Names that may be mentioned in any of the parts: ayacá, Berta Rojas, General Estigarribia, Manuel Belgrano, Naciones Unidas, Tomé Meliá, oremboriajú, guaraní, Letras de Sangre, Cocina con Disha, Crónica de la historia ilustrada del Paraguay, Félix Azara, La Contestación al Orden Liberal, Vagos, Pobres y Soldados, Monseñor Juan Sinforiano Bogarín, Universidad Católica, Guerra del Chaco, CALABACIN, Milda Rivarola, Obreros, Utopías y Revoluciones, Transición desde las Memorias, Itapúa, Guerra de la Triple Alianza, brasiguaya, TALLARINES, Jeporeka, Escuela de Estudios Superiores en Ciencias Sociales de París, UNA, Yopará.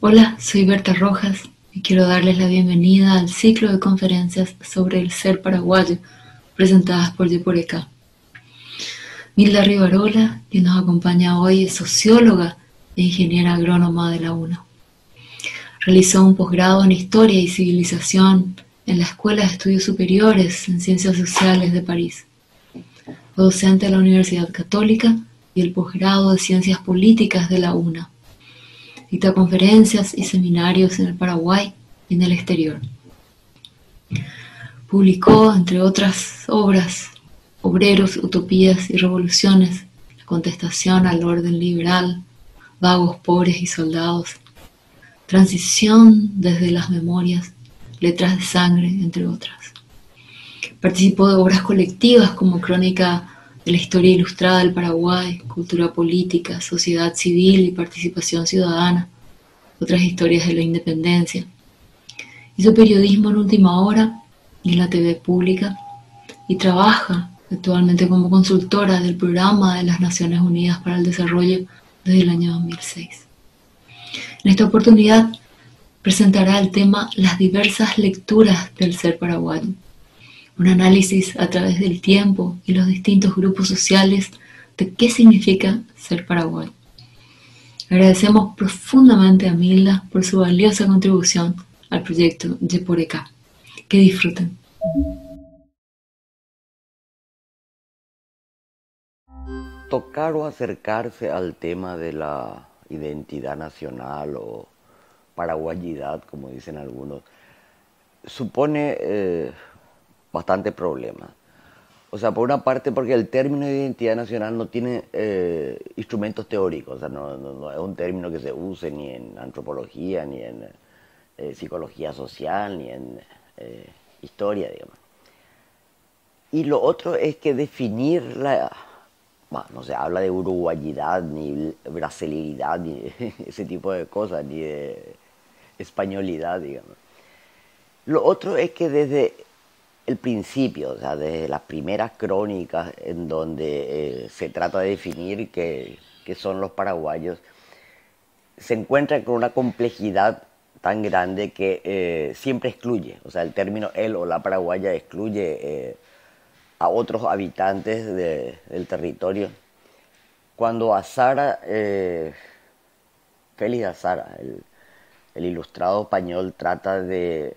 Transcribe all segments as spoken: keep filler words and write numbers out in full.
Hola, soy Berta Rojas y quiero darles la bienvenida al ciclo de conferencias sobre el ser paraguayo presentadas por Jeporeka. Milda Rivarola, que nos acompaña hoy, es socióloga e ingeniera agrónoma de la U N A. Realizó un posgrado en Historia y Civilización en la Escuela de Estudios Superiores en Ciencias Sociales de París. Fue docente de la Universidad Católica y el posgrado de Ciencias Políticas de la U N A. Dicta conferencias y seminarios en el Paraguay y en el exterior. Publicó, entre otras obras, Obreros, Utopías y Revoluciones, La Contestación al Orden Liberal, Vagos, Pobres y Soldados, Transición desde las Memorias, Letras de Sangre, entre otras. Participó de obras colectivas como Crónica de la Historia Ilustrada del Paraguay, Cultura Política, Sociedad Civil y Participación Ciudadana, Otras Historias de la Independencia. Hizo periodismo en Última Hora y en la T V pública, y trabaja actualmente como consultora del Programa de las Naciones Unidas para el Desarrollo desde el año dos mil seis. En esta oportunidad presentará el tema Las diversas lecturas del ser paraguayo, un análisis a través del tiempo y los distintos grupos sociales de qué significa ser paraguayo. Agradecemos profundamente a Milda por su valiosa contribución al proyecto Jeporeka. Que disfruten. Tocar o acercarse al tema de la identidad nacional o paraguayidad, como dicen algunos, supone... Eh, bastante problema. O sea, por una parte porque el término de identidad nacional no tiene eh, instrumentos teóricos, o sea, no, no, no es un término que se use ni en antropología, ni en eh, psicología social, ni en eh, historia, digamos. Y lo otro es que definir la... Bueno, no se habla de uruguayidad, ni brasilidad, ni ese tipo de cosas, ni de españolidad, digamos. Lo otro es que desde... el principio, o sea, desde las primeras crónicas en donde eh, se trata de definir qué, qué son los paraguayos, se encuentra con una complejidad tan grande que eh, siempre excluye, o sea, el término él o la paraguaya excluye eh, a otros habitantes de, del territorio. Cuando Azara, eh, Félix Azara, el, el ilustrado español, trata de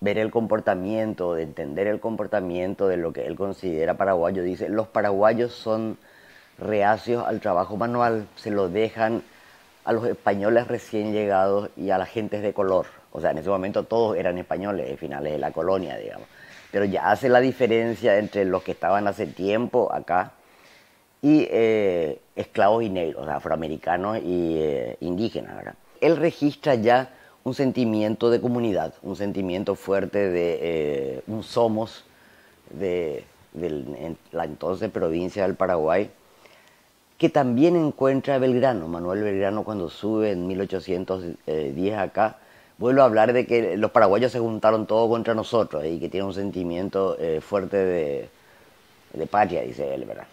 ver el comportamiento, de entender el comportamiento de lo que él considera paraguayo, dice: los paraguayos son reacios al trabajo manual, se lo dejan a los españoles recién llegados y a las gentes de color. O sea, en ese momento todos eran españoles, de finales de la colonia, digamos. Pero ya hace la diferencia entre los que estaban hace tiempo acá y eh, esclavos y negros, afroamericanos y eh, indígenas, ¿verdad? Él registra ya un sentimiento de comunidad, un sentimiento fuerte de eh, un somos de, de en la entonces provincia del Paraguay, que también encuentra Belgrano, Manuel Belgrano, cuando sube en mil ochocientos diez acá, vuelve a hablar de que los paraguayos se juntaron todos contra nosotros y que tiene un sentimiento eh, fuerte de, de patria, dice él, ¿verdad?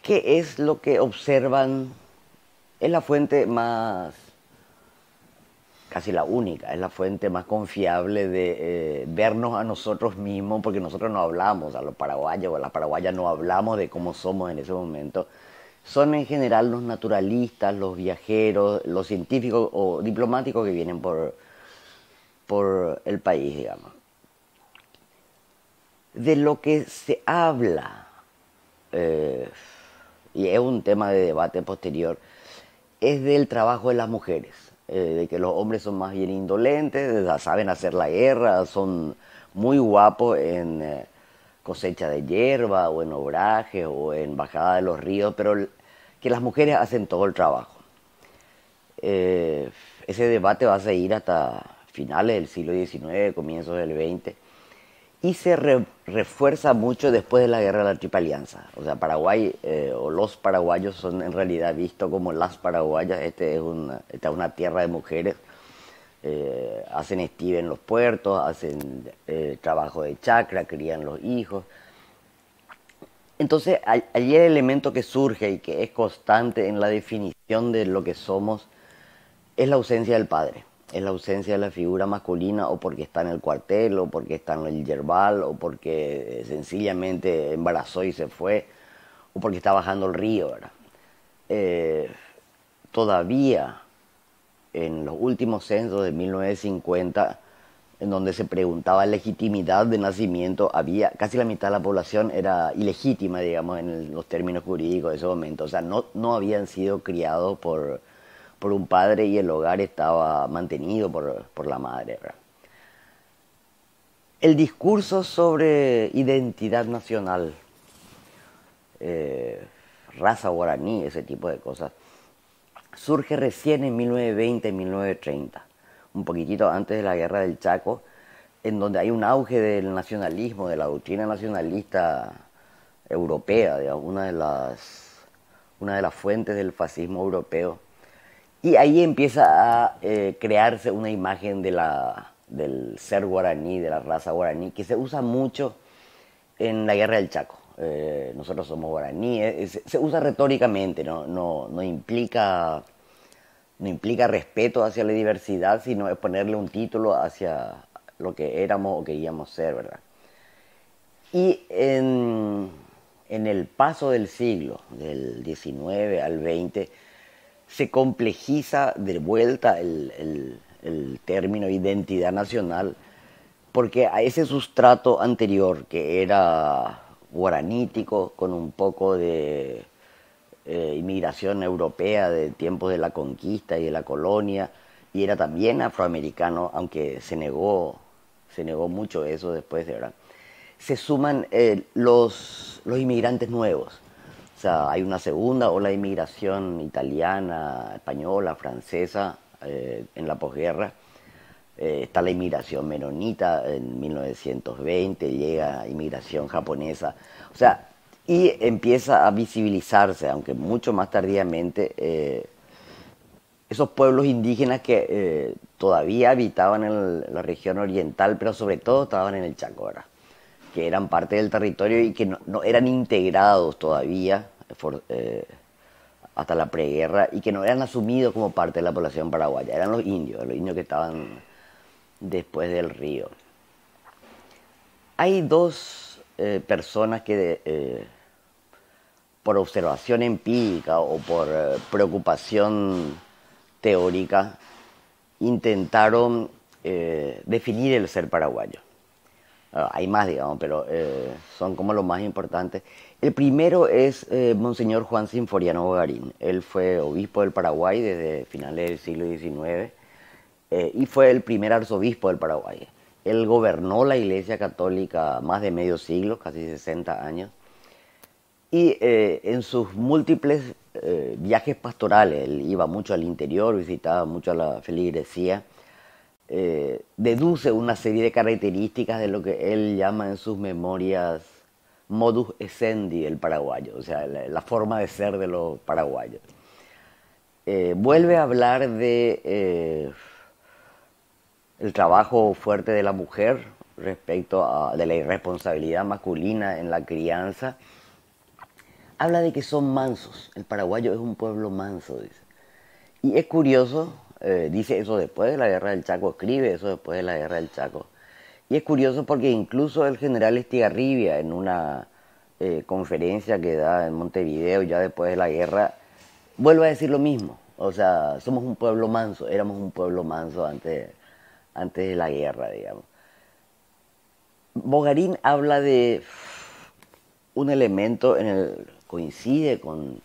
¿Qué es lo que observan? Es la fuente más... casi la única, es la fuente más confiable de eh, vernos a nosotros mismos, porque nosotros no hablamos, a los paraguayos o a las paraguayas no hablamos de cómo somos en ese momento. Son en general los naturalistas, los viajeros, los científicos o diplomáticos que vienen por, por el país, digamos. De lo que se habla, eh, y es un tema de debate posterior, es del trabajo de las mujeres. Eh, de que los hombres son más bien indolentes, saben hacer la guerra, son muy guapos en eh, cosecha de hierba o en obraje o en bajada de los ríos, pero que las mujeres hacen todo el trabajo. Eh, ese debate va a seguir hasta finales del siglo diecinueve, comienzos del veinte, y se re, refuerza mucho después de la Guerra de la Triple Alianza. O sea, Paraguay eh, o los paraguayos son en realidad vistos como las paraguayas. Este es una, esta es una tierra de mujeres. Eh, hacen estive en los puertos, hacen eh, trabajo de chacra, crían los hijos. Entonces, allí el elemento que surge y que es constante en la definición de lo que somos es la ausencia del padre, es la ausencia de la figura masculina, o porque está en el cuartel, o porque está en el yerbal, o porque sencillamente embarazó y se fue, o porque está bajando el río, ¿verdad? Eh, todavía en los últimos censos de mil novecientos cincuenta, en donde se preguntaba legitimidad de nacimiento, había casi la mitad de la población era ilegítima, digamos, en el, los términos jurídicos de ese momento. O sea, no, no habían sido criados por, por un padre, y el hogar estaba mantenido por, por la madre, ¿verdad? El discurso sobre identidad nacional, eh, raza guaraní, ese tipo de cosas, surge recién en mil novecientos veinte, mil novecientos treinta. Un poquitito antes de la Guerra del Chaco, en donde hay un auge del nacionalismo, de la doctrina nacionalista europea, digamos, una de las, una de las fuentes del fascismo europeo. Y ahí empieza a eh, crearse una imagen de la, del ser guaraní, de la raza guaraní, que se usa mucho en la Guerra del Chaco. Eh, nosotros somos guaraníes, se usa retóricamente, no, no, no implica... no implica respeto hacia la diversidad, sino es ponerle un título hacia lo que éramos o queríamos ser, ¿verdad? Y en, en el paso del siglo, del diecinueve al veinte, se complejiza de vuelta el, el, el término identidad nacional, porque a ese sustrato anterior, que era guaranítico, con un poco de... Eh, inmigración europea de tiempos de la conquista y de la colonia, y era también afroamericano, aunque se negó, se negó mucho eso después, ¿verdad? Se suman eh, los, los inmigrantes nuevos. O sea, hay una segunda ola de inmigración italiana, española, francesa, eh, en la posguerra. Eh, está la inmigración menonita en mil novecientos veinte, llega inmigración japonesa. O sea, y empieza a visibilizarse, aunque mucho más tardíamente, eh, esos pueblos indígenas que eh, todavía habitaban en el, la región oriental, pero sobre todo estaban en el Chaco, ¿verdad? Que eran parte del territorio y que no, no eran integrados todavía for, eh, hasta la preguerra, y que no eran asumidos como parte de la población paraguaya. Eran los indios, los indios que estaban después del río. Hay dos... Eh, personas que eh, por observación empírica o por eh, preocupación teórica intentaron eh, definir el ser paraguayo. Ah, hay más, digamos, pero eh, son como los más importantes. El primero es eh, Monseñor Juan Sinforiano Bogarín. Él fue obispo del Paraguay desde finales del siglo diecinueve eh, y fue el primer arzobispo del Paraguay. Él gobernó la Iglesia Católica más de medio siglo, casi sesenta años, y eh, en sus múltiples eh, viajes pastorales, él iba mucho al interior, visitaba mucho a la feligresía, eh, deduce una serie de características de lo que él llama en sus memorias modus essendi del paraguayo, o sea, la, la forma de ser de los paraguayos. Eh, vuelve a hablar de... Eh, el trabajo fuerte de la mujer respecto a de la irresponsabilidad masculina en la crianza. Habla de que son mansos, el paraguayo es un pueblo manso, dice. Y es curioso, eh, dice eso después de la Guerra del Chaco, escribe eso después de la Guerra del Chaco. Y es curioso porque incluso el general Estigarribia, en una eh, conferencia que da en Montevideo ya después de la guerra, vuelve a decir lo mismo. O sea, somos un pueblo manso, éramos un pueblo manso antes de... antes de la guerra, digamos. Bogarín habla de un elemento en el coincide con,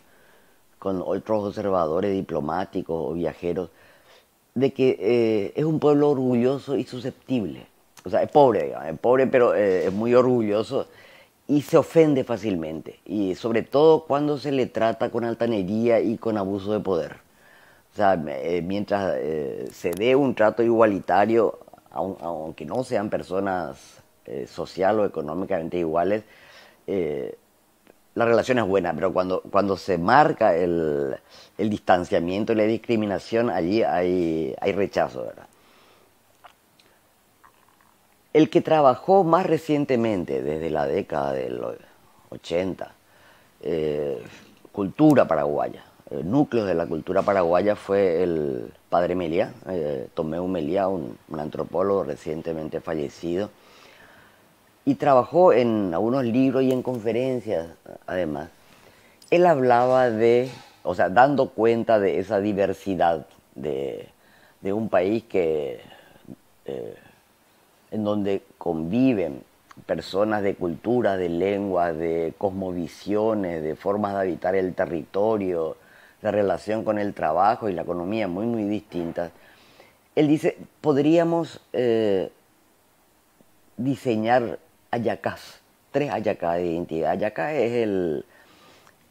con otros observadores diplomáticos o viajeros, de que eh, es un pueblo orgulloso y susceptible. O sea, es pobre, digamos, es pobre, pero eh, es muy orgulloso y se ofende fácilmente. Y sobre todo cuando se le trata con altanería y con abuso de poder. O sea, mientras eh, se dé un trato igualitario, aun, aunque no sean personas eh, social o económicamente iguales, eh, la relación es buena, pero cuando, cuando se marca el, el distanciamiento y la discriminación, allí hay, hay rechazo, ¿verdad? El que trabajó más recientemente, desde la década del ochenta, eh, cultura paraguaya. El núcleo de la cultura paraguaya fue el padre Meliá, eh, Tomé Meliá, un, un antropólogo recientemente fallecido, y trabajó en algunos libros y en conferencias, además. Él hablaba de, o sea, dando cuenta de esa diversidad de, de un país que, eh, en donde conviven personas de culturas, de lenguas, de cosmovisiones, de formas de habitar el territorio, la relación con el trabajo y la economía muy, muy distintas. Él dice, podríamos eh, diseñar ayacás, tres ayacás de identidad. Ayacá es el,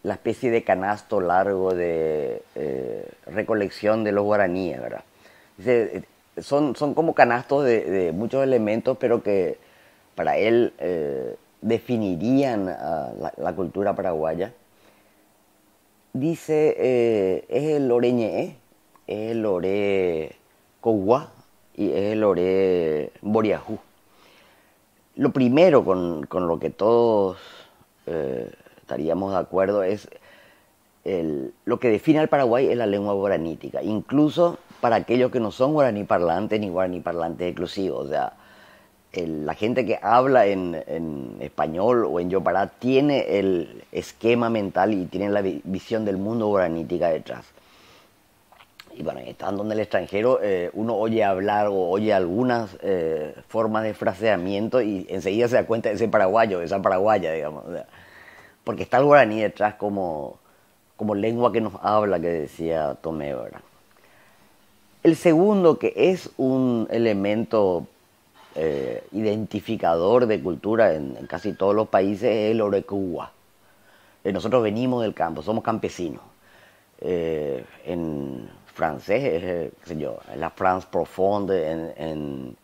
la especie de canasto largo de eh, recolección de los guaraníes, ¿verdad? Dice, son, son como canastos de, de muchos elementos, pero que para él eh, definirían a la, la cultura paraguaya. Dice, eh, es el oreñeé, es el oré cogua y es el oré boriajú. Lo primero con, con lo que todos eh, estaríamos de acuerdo es el, lo que define al Paraguay es la lengua guaranítica, incluso para aquellos que no son guaraní parlantes ni guaraní parlantes exclusivos. O sea, el, la gente que habla en, en español o en Yopará tiene el esquema mental y tiene la vi, visión del mundo guaranítica detrás. Y bueno, estando en el extranjero, eh, uno oye hablar o oye algunas eh, formas de fraseamiento y enseguida se da cuenta de ese paraguayo, de esa paraguaya, digamos. O sea, porque está el guaraní detrás como, como lengua que nos habla, que decía Tomé, ¿verdad? El segundo, que es un elemento eh, identificador de cultura en, en casi todos los países, es el orecugua. Eh, nosotros venimos del campo, somos campesinos. Eh, en francés, eh, qué sé yo, en la France profonde, en, en,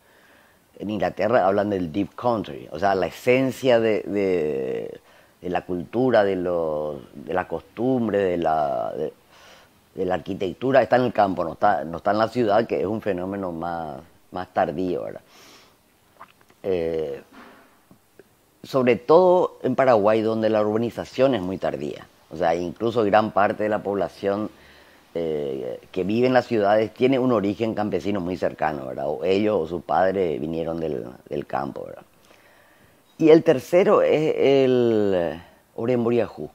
en Inglaterra hablan del deep country, o sea, la esencia de, de, de la cultura, de, los, de la costumbre, de la, de, de la arquitectura, está en el campo, no está, no está en la ciudad, que es un fenómeno más, más tardío, ¿verdad? Eh, sobre todo en Paraguay, donde la urbanización es muy tardía. O sea, incluso gran parte de la población eh, que vive en las ciudades tiene un origen campesino muy cercano, ¿verdad? O ellos o sus padres vinieron del, del campo, ¿verdad? Y el tercero es el oremboriajú,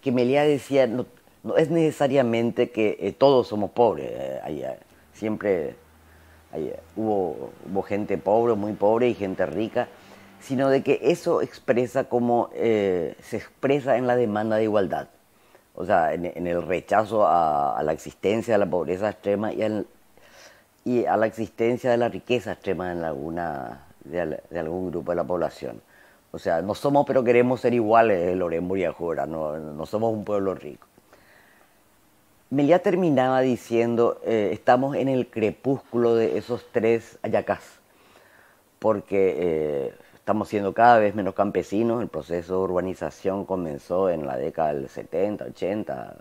que Meliá decía, no, no es necesariamente que eh, todos somos pobres. Eh, hay, siempre hay, hubo, hubo gente pobre, muy pobre y gente rica, sino de que eso expresa como eh, se expresa en la demanda de igualdad, o sea, en, en el rechazo a, a la existencia de la pobreza extrema y, al, y a la existencia de la riqueza extrema en alguna, de, de algún grupo de la población. O sea, no somos, pero queremos ser iguales, Lorén Buriajura, no, no somos un pueblo rico. Meliá terminaba diciendo, eh, estamos en el crepúsculo de esos tres ayacás, porque Eh, estamos siendo cada vez menos campesinos. El proceso de urbanización comenzó en la década del setenta, ochenta,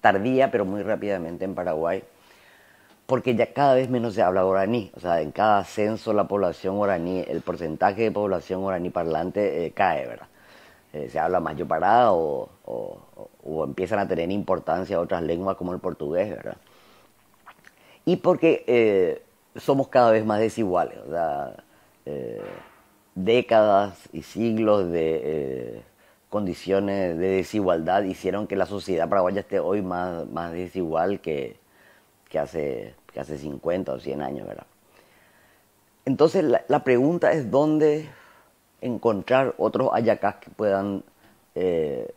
tardía pero muy rápidamente en Paraguay, porque ya cada vez menos se habla guaraní. O sea, en cada censo la población guaraní, el porcentaje de población guaraní parlante eh, cae, ¿verdad? Eh, se habla más yopará o, o, o empiezan a tener importancia otras lenguas como el portugués, ¿verdad? Y porque eh, somos cada vez más desiguales, o sea, eh, décadas y siglos de eh, condiciones de desigualdad hicieron que la sociedad paraguaya esté hoy más, más desigual que, que, hace, que hace cincuenta o cien años, ¿verdad? Entonces la, la pregunta es dónde encontrar otros ayacás que puedan eh,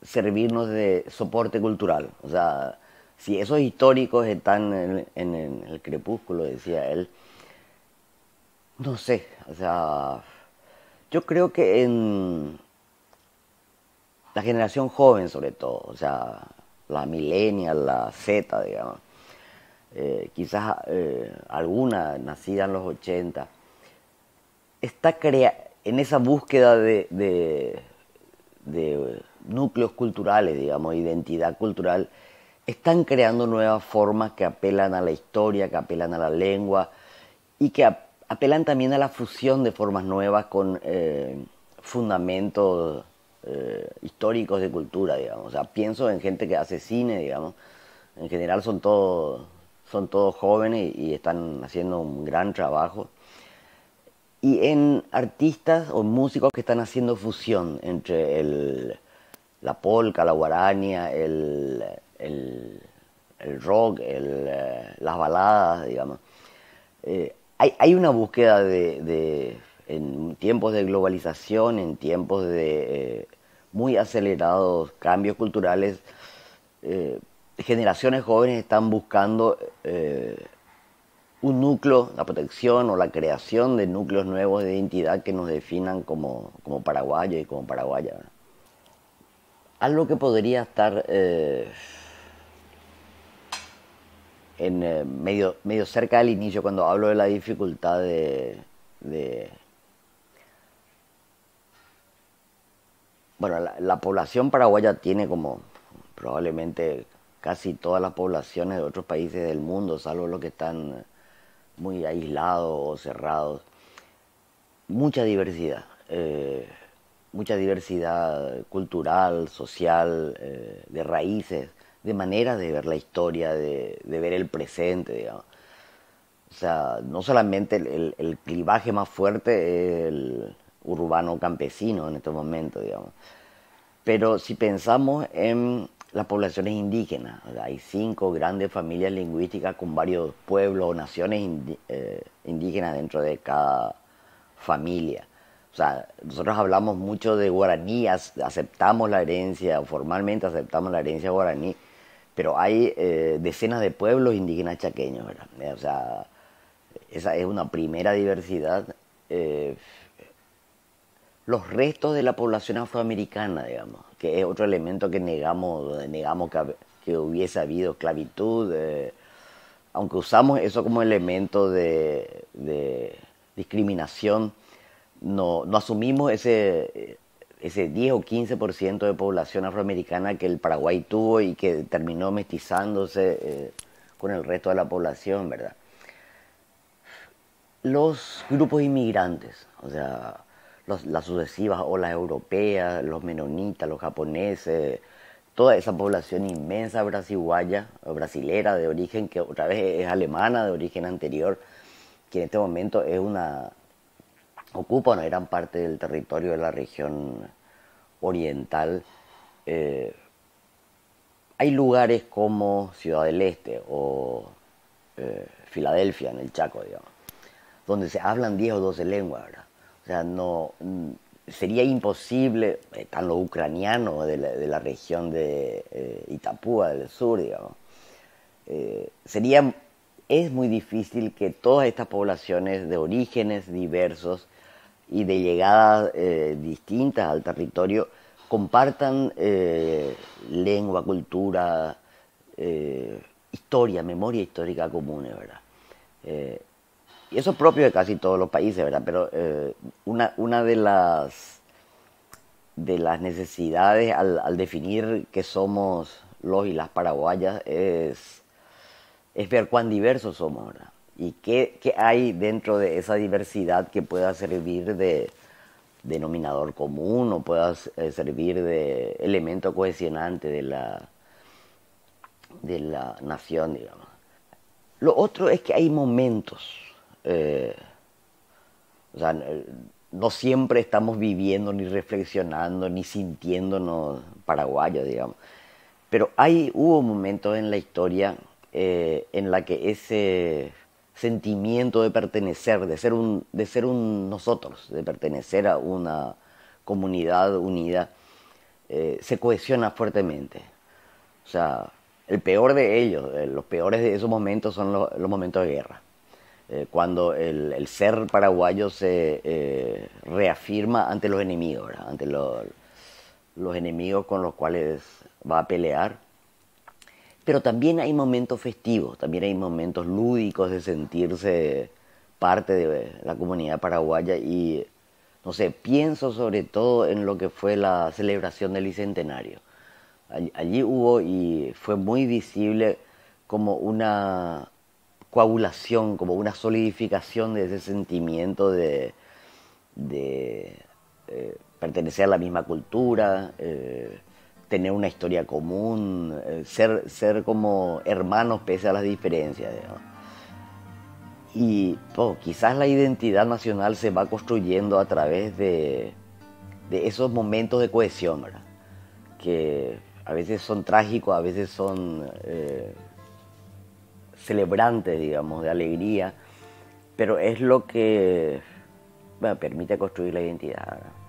servirnos de soporte cultural. O sea, si esos históricos están en, en, en el crepúsculo, decía él, no sé, o sea, yo creo que en la generación joven sobre todo, o sea, la millennial, la zeta, digamos, eh, quizás eh, alguna nacida en los ochenta, está crea en esa búsqueda de, de, de núcleos culturales, digamos, identidad cultural, están creando nuevas formas que apelan a la historia, que apelan a la lengua y que apelan apelan también a la fusión de formas nuevas con eh, fundamentos eh, históricos de cultura, digamos. O sea, pienso en gente que hace cine, digamos. En general son todos son todos jóvenes y están haciendo un gran trabajo. Y en artistas o músicos que están haciendo fusión entre el, la polka, la guarania, el, el, el rock, el, las baladas, digamos. Eh, hay, hay una búsqueda de, de, en tiempos de globalización, en tiempos de eh, muy acelerados cambios culturales, eh, generaciones jóvenes están buscando eh, un núcleo, la protección o la creación de núcleos nuevos de identidad que nos definan como, como paraguayos y como paraguayas. Algo que podría estar eh, en, eh, medio, medio cerca del inicio, cuando hablo de la dificultad de, de bueno, la, la población paraguaya tiene, como probablemente casi todas las poblaciones de otros países del mundo, salvo los que están muy aislados o cerrados, mucha diversidad, eh, mucha diversidad cultural, social, eh, de raíces, de maneras de ver la historia, de, de ver el presente, digamos. O sea, no solamente el, el, el clivaje más fuerte es el urbano-campesino en estos momentos, digamos. Pero si pensamos en las poblaciones indígenas, o sea, hay cinco grandes familias lingüísticas con varios pueblos o naciones indi eh, indígenas dentro de cada familia. O sea, nosotros hablamos mucho de guaraní, aceptamos la herencia, formalmente aceptamos la herencia guaraní, pero hay eh, decenas de pueblos indígenas chaqueños, ¿verdad? O sea, esa es una primera diversidad. Eh, los restos de la población afroamericana, digamos, que es otro elemento que negamos, negamos que, que hubiese habido esclavitud, eh, aunque usamos eso como elemento de, de discriminación, no, no asumimos ese, ese diez o quince por ciento de población afroamericana que el Paraguay tuvo y que terminó mestizándose eh, con el resto de la población, ¿verdad? Los grupos inmigrantes, o sea, Los, las sucesivas olas europeas, los menonitas, los japoneses, toda esa población inmensa brasiguaya, brasilera de origen, que otra vez es alemana de origen anterior, que en este momento es una, ocupa una gran parte del territorio de la región oriental. Eh, hay lugares como Ciudad del Este o eh, Filadelfia, en el Chaco, digamos, donde se hablan diez o doce lenguas, ¿verdad? O sea, no, sería imposible, están los ucranianos de la, de la región de eh, Itapúa, del sur, digamos. Eh, sería, es muy difícil que todas estas poblaciones de orígenes diversos y de llegadas eh, distintas al territorio compartan eh, lengua, cultura, eh, historia, memoria histórica común, ¿verdad? Eh, Y eso es propio de casi todos los países, ¿verdad? Pero eh, una, una de las, de las necesidades al, al definir qué somos los y las paraguayas es, es ver cuán diversos somos, ¿verdad? Y qué, qué hay dentro de esa diversidad que pueda servir de denominador común o pueda servir de elemento cohesionante de la, de la nación, digamos. Lo otro es que hay momentos. Eh, o sea, no siempre estamos viviendo, ni reflexionando, ni sintiéndonos paraguayos, digamos. Pero hay, hubo momentos en la historia eh, en la que ese sentimiento de pertenecer, de ser, un, de ser un nosotros, de pertenecer a una comunidad unida, eh, se cohesiona fuertemente. O sea, el peor de ellos, eh, los peores de esos momentos son los, los momentos de guerra. Cuando el, el ser paraguayo se eh, reafirma ante los enemigos, ¿verdad? Ante lo, los enemigos con los cuales va a pelear. Pero también hay momentos festivos, también hay momentos lúdicos de sentirse parte de la comunidad paraguaya. Y, no sé, pienso sobre todo en lo que fue la celebración del Bicentenario. Allí, allí hubo, y fue muy visible, como una coagulación, como una solidificación de ese sentimiento de, de eh, pertenecer a la misma cultura, eh, tener una historia común, eh, ser, ser como hermanos pese a las diferencias, ¿no? Y pues, quizás la identidad nacional se va construyendo a través de, de esos momentos de cohesión, ¿verdad? Que a veces son trágicos, a veces son eh, celebrantes, digamos, de alegría, pero es lo que, bueno, permite construir la identidad, ¿verdad?